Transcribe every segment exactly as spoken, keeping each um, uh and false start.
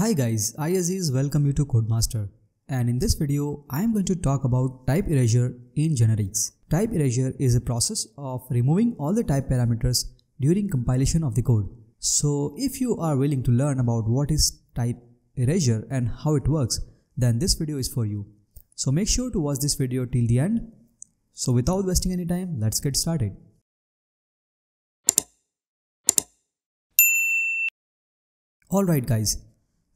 Hi guys, I Aziz welcome you to CoedMaster, and in this video I am going to talk about type erasure in generics. Type erasure is a process of removing all the type parameters during compilation of the code. So if you are willing to learn about what is type erasure and how it works, then this video is for you. So make sure to watch this video till the end. So without wasting any time, let's get started. Alright guys,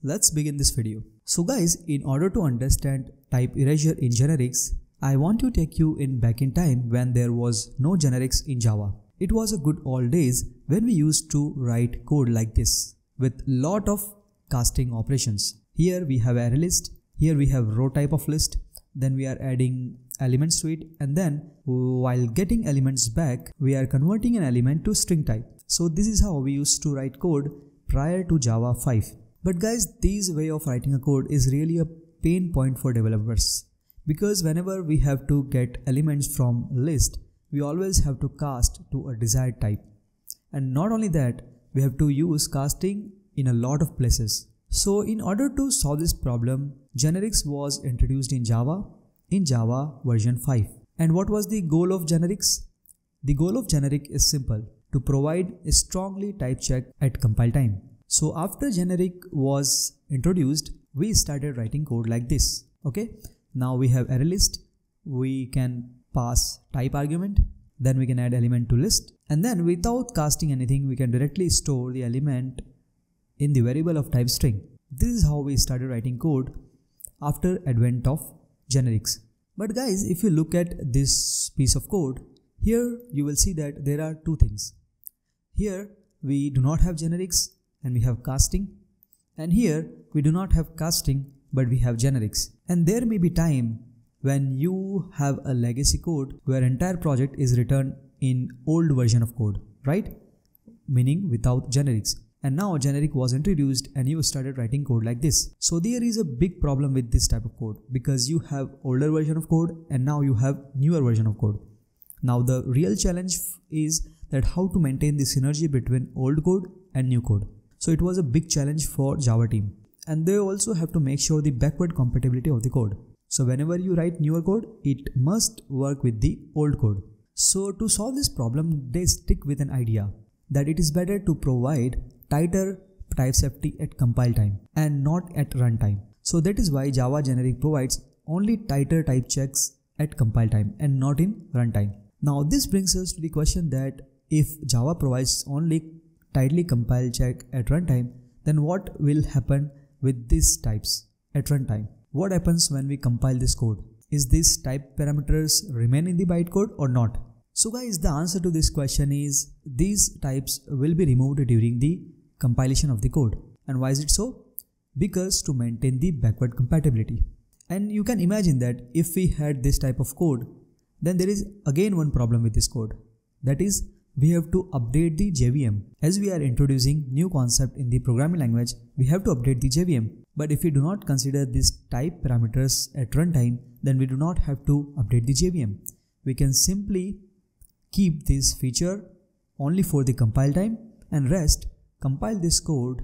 let's begin this video. So guys, in order to understand type erasure in generics, I want to take you in back in time when there was no generics in Java. It was a good old days when we used to write code like this with lot of casting operations. Here we have array list, here we have row type of list, then we are adding elements to it, and then while getting elements back, we are converting an element to string type. So this is how we used to write code prior to Java five. But guys, this way of writing a code is really a pain point for developers, because whenever we have to get elements from list, we always have to cast to a desired type. And not only that, we have to use casting in a lot of places. So in order to solve this problem, generics was introduced in Java, in Java version five. And what was the goal of generics? The goal of generic is simple: to provide a strongly type check at compile time. So after generic was introduced, we started writing code like this. Okay, now we have array list, we can pass type argument, then we can add element to list, and then without casting anything, we can directly store the element in the variable of type string. This is how we started writing code after advent of generics. But guys, if you look at this piece of code, here you will see that there are two things. Here we do not have generics and we have casting, and here we do not have casting but we have generics. And there may be time when you have a legacy code where entire project is written in old version of code, right? Meaning without generics. And now generic was introduced and you started writing code like this. So there is a big problem with this type of code, because you have older version of code and now you have newer version of code. Now the real challenge is that how to maintain the synergy between old code and new code. So it was a big challenge for Java team. And they also have to make sure the backward compatibility of the code. So whenever you write newer code, it must work with the old code. So to solve this problem, they stick with an idea that it is better to provide tighter type safety at compile time and not at runtime. So that is why Java generic provides only tighter type checks at compile time and not in runtime. Now this brings us to the question that if Java provides only tightly compile check at runtime, then what will happen with these types at runtime? What happens when we compile this code? Is these type parameters remain in the bytecode or not? So guys, the answer to this question is these types will be removed during the compilation of the code. And why is it so? Because to maintain the backward compatibility. And you can imagine that if we had this type of code, then there is again one problem with this code. That is, we have to update the J V M. As we are introducing new concept in the programming language, we have to update the J V M. But if we do not consider these type parameters at runtime, then we do not have to update the J V M. We can simply keep this feature only for the compile time and rest, compile this code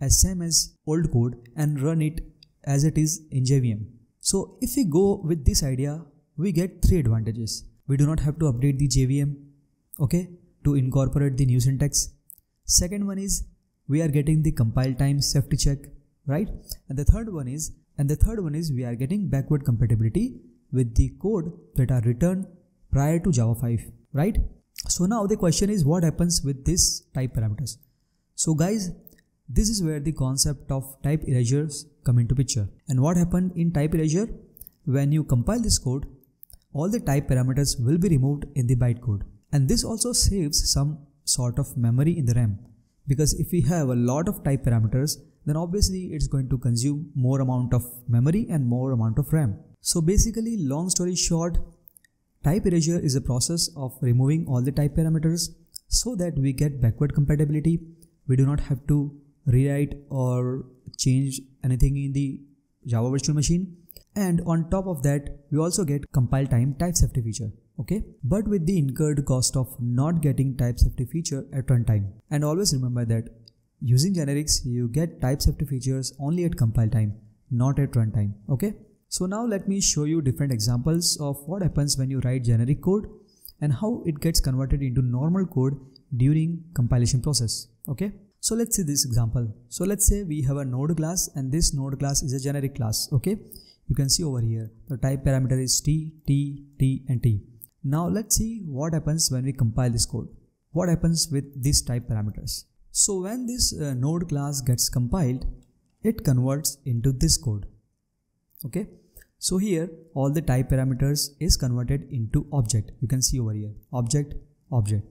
as same as old code and run it as it is in J V M. So if we go with this idea, we get three advantages. We do not have to update the J V M, okay, to incorporate the new syntax. Second one is we are getting the compile time safety check, right? And the third one is, and the third one is we are getting backward compatibility with the code that are written prior to Java five, right? So now the question is, what happens with these type parameters? So guys, this is where the concept of type erasures come into picture. And what happened in type erasure? When you compile this code, all the type parameters will be removed in the bytecode. And this also saves some sort of memory in the RAM, because if we have a lot of type parameters, then obviously it's going to consume more amount of memory and more amount of RAM. So basically, long story short, type erasure is a process of removing all the type parameters so that we get backward compatibility. We do not have to rewrite or change anything in the Java virtual machine. And on top of that, we also get compile time type safety feature. Okay, but with the incurred cost of not getting type safety feature at runtime. And always remember that Using generics, you get type safety features only at compile time, not at runtime. Okay. So now let me show you different examples of what happens when you write generic code and how it gets converted into normal code during compilation process. Okay. So let's see this example. So let's say we have a node class and this node class is a generic class. Okay. You can see over here the type parameter is T, T, T and T. Now let's see what happens when we compile this code. What happens with these type parameters? So when this uh, node class gets compiled, it converts into this code. Okay. So here all the type parameters is converted into object. You can see over here object, object.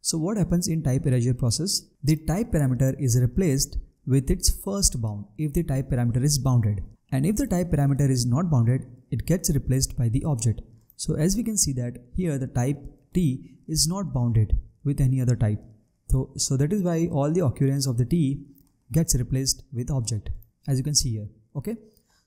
So what happens in type erasure process? The type parameter is replaced with its first bound if the type parameter is bounded. And if the type parameter is not bounded, it gets replaced by the object. So as we can see that here the type T is not bounded with any other type. So, so that is why all the occurrence of the T gets replaced with object, as you can see here. Okay.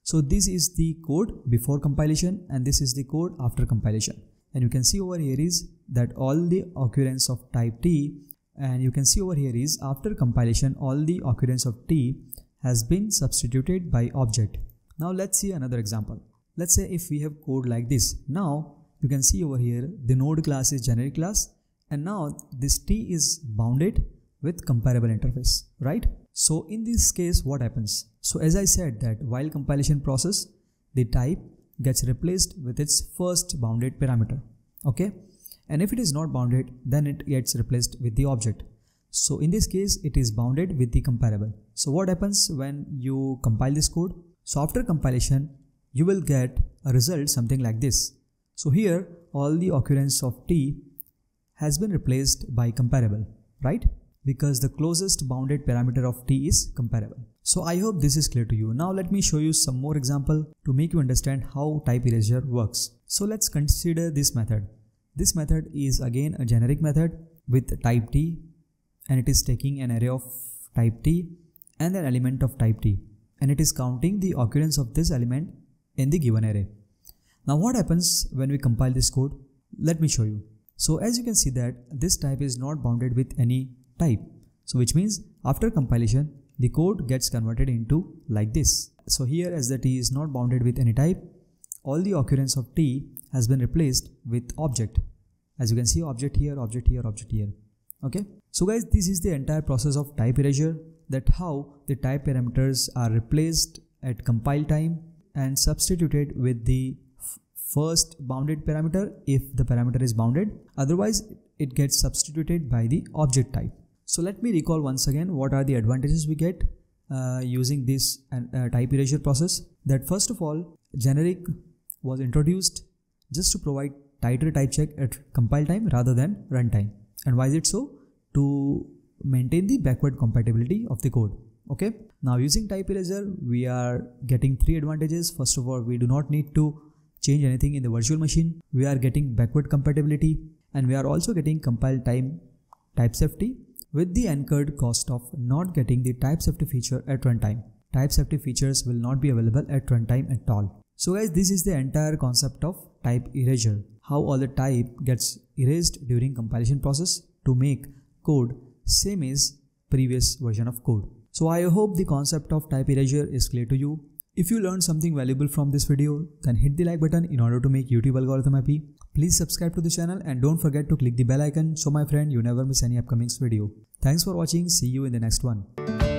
So this is the code before compilation and this is the code after compilation. And you can see over here is that all the occurrence of type T, and you can see over here is after compilation all the occurrence of T has been substituted by object. Now let's see another example. Let's say if we have code like this. Now you can see over here the node class is generic class and now this T is bounded with comparable interface, right? So in this case what happens? So as I said that while compilation process the type gets replaced with its first bounded parameter. Okay. And if it is not bounded then it gets replaced with the object. So in this case it is bounded with the comparable. So what happens when you compile this code? So after compilation you will get a result something like this. So here all the occurrence of T has been replaced by comparable, right? Because the closest bounded parameter of T is comparable. So I hope this is clear to you. Now let me show you some more example to make you understand how type erasure works. So let's consider this method. This method is again a generic method with type T and it is taking an array of type T and an element of type T and it is counting the occurrence of this element in the given array. Now what happens when we compile this code? Let me show you. So as you can see that this type is not bounded with any type. So which means after compilation the code gets converted into like this. So here as the T is not bounded with any type, all the occurrence of T has been replaced with object. As you can see object here, object here, object here. Okay. So guys, this is the entire process of type erasure, that how the type parameters are replaced at compile time and substituted with the first bounded parameter if the parameter is bounded, otherwise it gets substituted by the object type. So let me recall once again what are the advantages we get uh, using this uh, type erasure process. That first of all, generic was introduced just to provide tighter type check at compile time rather than runtime. And why is it so? To maintain the backward compatibility of the code. Okay. Now using type erasure, we are getting three advantages. First of all, we do not need to change anything in the virtual machine. We are getting backward compatibility and we are also getting compile time type safety with the incurred cost of not getting the type safety feature at runtime. Type safety features will not be available at runtime at all. So guys, this is the entire concept of type erasure. How all the type gets erased during compilation process to make code same as previous version of code. So I hope the concept of type erasure is clear to you. If you learned something valuable from this video, then hit the like button in order to make YouTube algorithm happy. Please subscribe to the channel and don't forget to click the bell icon so my friend you never miss any upcoming video. Thanks for watching. See you in the next one.